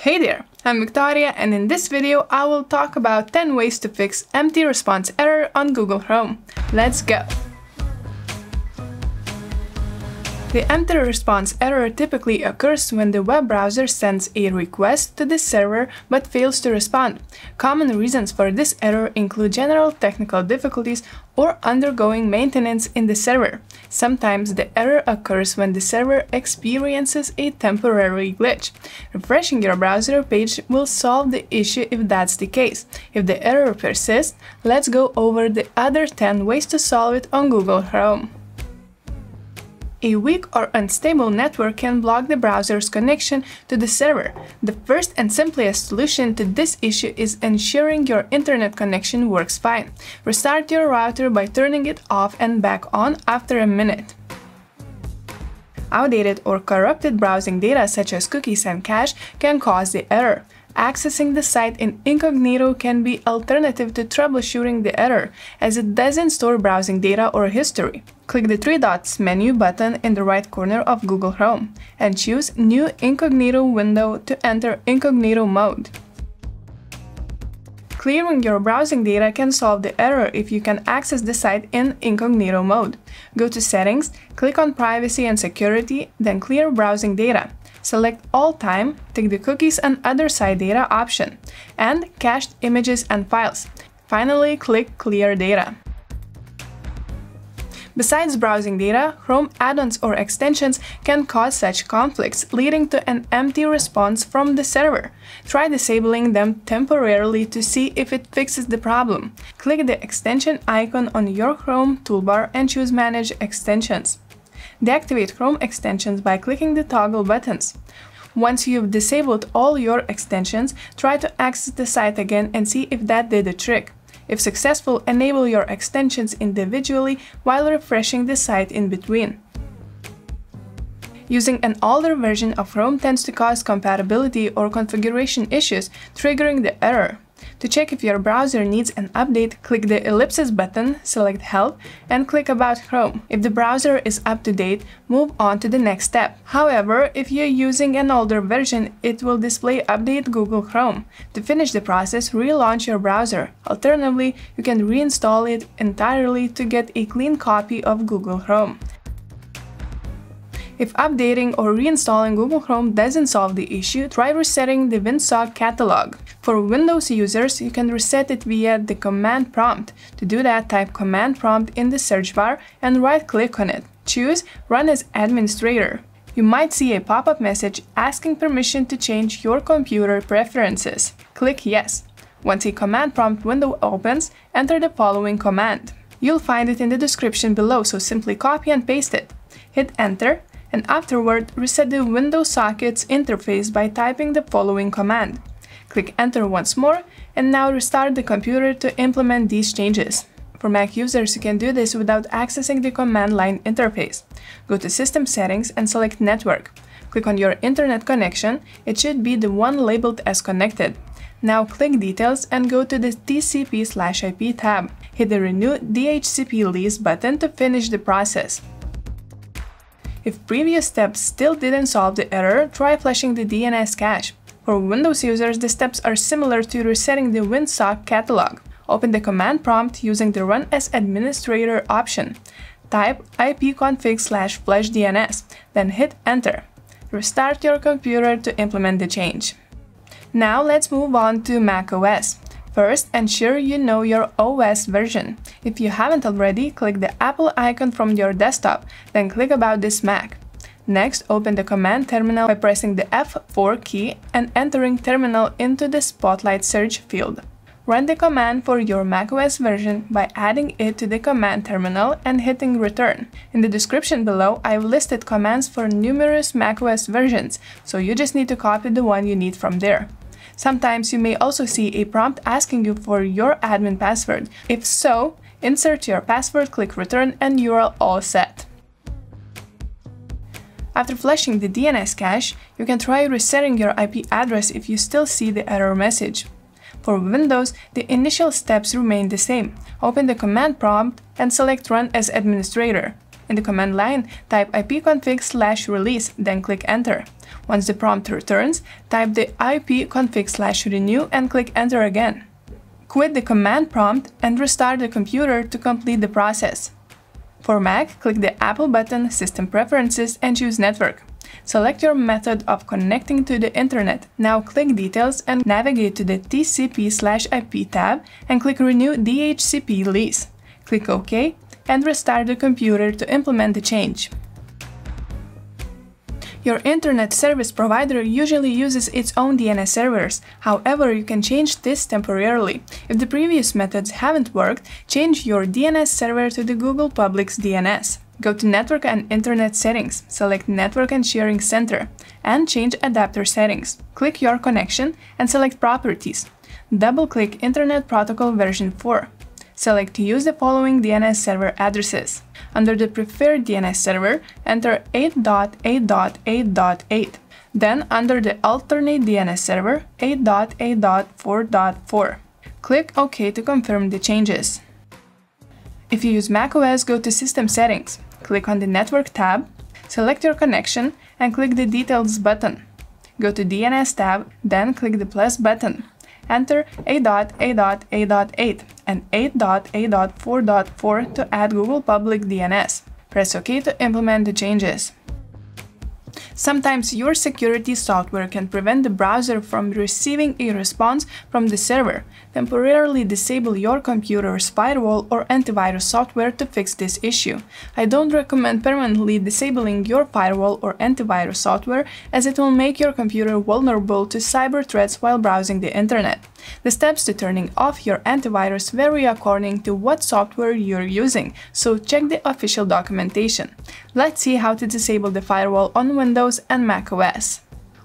Hey there, I'm Victoria, and in this video I will talk about 10 ways to fix empty response error on Google Chrome. Let's go! The empty response error typically occurs when the web browser sends a request to the server but fails to respond. Common reasons for this error include general technical difficulties or undergoing maintenance in the server. Sometimes the error occurs when the server experiences a temporary glitch. Refreshing your browser page will solve the issue if that's the case. If the error persists, let's go over the other 10 ways to solve it on Google Chrome. A weak or unstable network can block the browser's connection to the server. The first and simplest solution to this issue is ensuring your internet connection works fine. Restart your router by turning it off and back on after a minute. Outdated or corrupted browsing data such as cookies and cache can cause the error. Accessing the site in incognito can be an alternative to troubleshooting the error, as it doesn't store browsing data or history. Click the three dots menu button in the right corner of Google Chrome and choose New Incognito window to enter incognito mode. Clearing your browsing data can solve the error if you can access the site in incognito mode. Go to Settings, click on Privacy and Security, then Clear Browsing Data. Select All Time, take the Cookies and Other Site Data option, and Cached Images and Files. Finally, click Clear Data. Besides browsing data, Chrome add-ons or extensions can cause such conflicts, leading to an empty response from the server. Try disabling them temporarily to see if it fixes the problem. Click the extension icon on your Chrome toolbar and choose Manage Extensions. Deactivate Chrome extensions by clicking the toggle buttons. Once you've disabled all your extensions, try to access the site again and see if that did the trick. If successful, enable your extensions individually while refreshing the site in between. Using an older version of Chrome tends to cause compatibility or configuration issues, triggering the error. To check if your browser needs an update, click the ellipsis button, select Help, and click About Chrome. If the browser is up to date, move on to the next step. However, if you're using an older version, it will display Update Google Chrome. To finish the process, relaunch your browser. Alternatively, you can reinstall it entirely to get a clean copy of Google Chrome. If updating or reinstalling Google Chrome doesn't solve the issue, try resetting the Winsock catalog. For Windows users, you can reset it via the command prompt. To do that, type command prompt in the search bar and right-click on it. Choose Run as Administrator. You might see a pop-up message asking permission to change your computer preferences. Click Yes. Once a command prompt window opens, enter the following command. You'll find it in the description below, so simply copy and paste it. Hit Enter. And afterward, reset the Windows Sockets interface by typing the following command. Click Enter once more, and now restart the computer to implement these changes. For Mac users, you can do this without accessing the command line interface. Go to System Settings and select Network. Click on your internet connection, it should be the one labeled as connected. Now click Details and go to the TCP/IP tab. Hit the Renew DHCP Lease button to finish the process. If previous steps still didn't solve the error, try flashing the DNS cache. For Windows users, the steps are similar to resetting the Winsock catalog. Open the command prompt using the Run as Administrator option. Type ipconfig/flush DNS, then hit Enter. Restart your computer to implement the change. Now let's move on to macOS. First, ensure you know your OS version. If you haven't already, click the Apple icon from your desktop, then click About This Mac. Next, open the command terminal by pressing the F4 key and entering terminal into the Spotlight search field. Run the command for your macOS version by adding it to the command terminal and hitting Return. In the description below, I've listed commands for numerous macOS versions, so you just need to copy the one you need from there. Sometimes you may also see a prompt asking you for your admin password. If so, insert your password, click Return, and you're all set. After flushing the DNS cache, you can try resetting your IP address if you still see the error message. For Windows, the initial steps remain the same. Open the command prompt and select Run as Administrator. In the command line, type ipconfig/release, then click Enter. Once the prompt returns, type the ipconfig/renew and click Enter again. Quit the command prompt and restart the computer to complete the process. For Mac, click the Apple button, System Preferences, and choose Network. Select your method of connecting to the internet. Now click Details and navigate to the TCP/IP tab and click Renew DHCP lease. Click OK and restart the computer to implement the change. Your internet service provider usually uses its own DNS servers. However, you can change this temporarily. If the previous methods haven't worked, change your DNS server to the Google Public's DNS. Go to Network and Internet Settings, select Network and Sharing Center, and change Adapter Settings. Click your connection and select Properties. Double-click Internet Protocol version 4. Select Use the following DNS server addresses. Under the preferred DNS server, enter 8.8.8.8. Then, under the alternate DNS server, 8.8.4.4. Click OK to confirm the changes. If you use macOS, go to System Settings, click on the Network tab, select your connection and click the Details button. Go to DNS tab, then click the plus button. Enter 8.8.8.8 and 8.8.4.4 to add Google Public DNS. Press OK to implement the changes. Sometimes your security software can prevent the browser from receiving a response from the server. Temporarily disable your computer's firewall or antivirus software to fix this issue. I don't recommend permanently disabling your firewall or antivirus software, as it will make your computer vulnerable to cyber threats while browsing the internet. The steps to turning off your antivirus vary according to what software you're using, so check the official documentation. Let's see how to disable the firewall on Windows and macOS.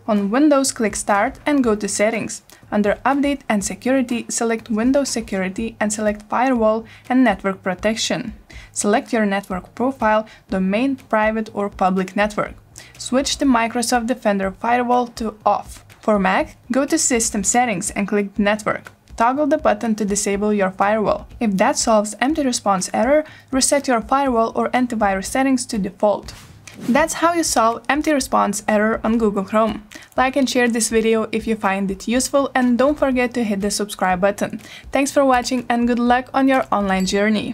On Windows, click Start and go to Settings. Under Update and Security, select Windows Security and select Firewall and Network Protection. Select your network profile, domain, private or public network. Switch the Microsoft Defender Firewall to Off. For Mac, go to System Settings and click Network. Toggle the button to disable your firewall. If that solves empty response error, reset your firewall or antivirus settings to default. That's how you solve empty response error on Google Chrome. Like and share this video if you find it useful, and don't forget to hit the subscribe button. Thanks for watching and good luck on your online journey.